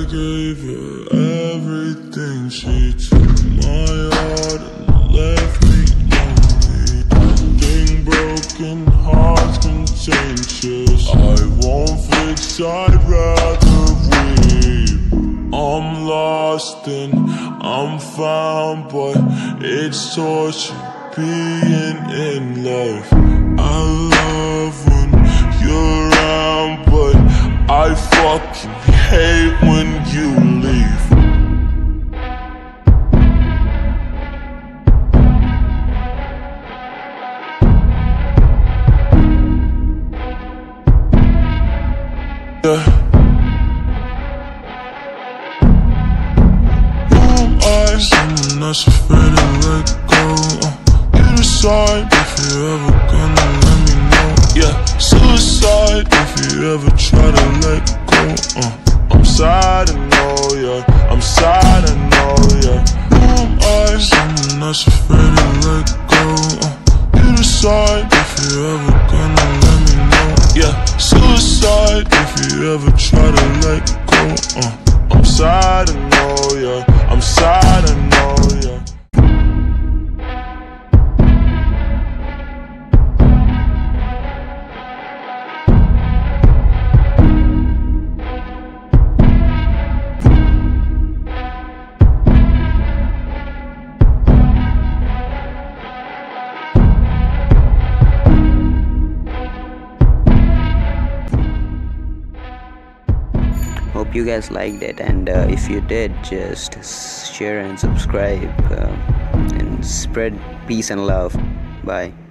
I gave her everything. She took my heart and left me lonely. Nothing broken hearts can change us. I won't fix, I'd rather weep. I'm lost and I'm found, but it's torture being in love. I love when you're around, but I fucking hate when you leave. I'm not so afraid to let go. You decide if you're ever gonna let me know. Yeah, suicide if you ever try to let go. I'm sad, I know, yeah. I'm sad, I know, yeah. Who am I? I'm not so afraid to let go. You decide if you're ever gonna let me know. Yeah, suicide if you ever try to let go. I'm sad, I know, yeah. I'm sad, I know, yeah. Hope you guys liked it, and if you did, just share and subscribe and spread peace and love. Bye.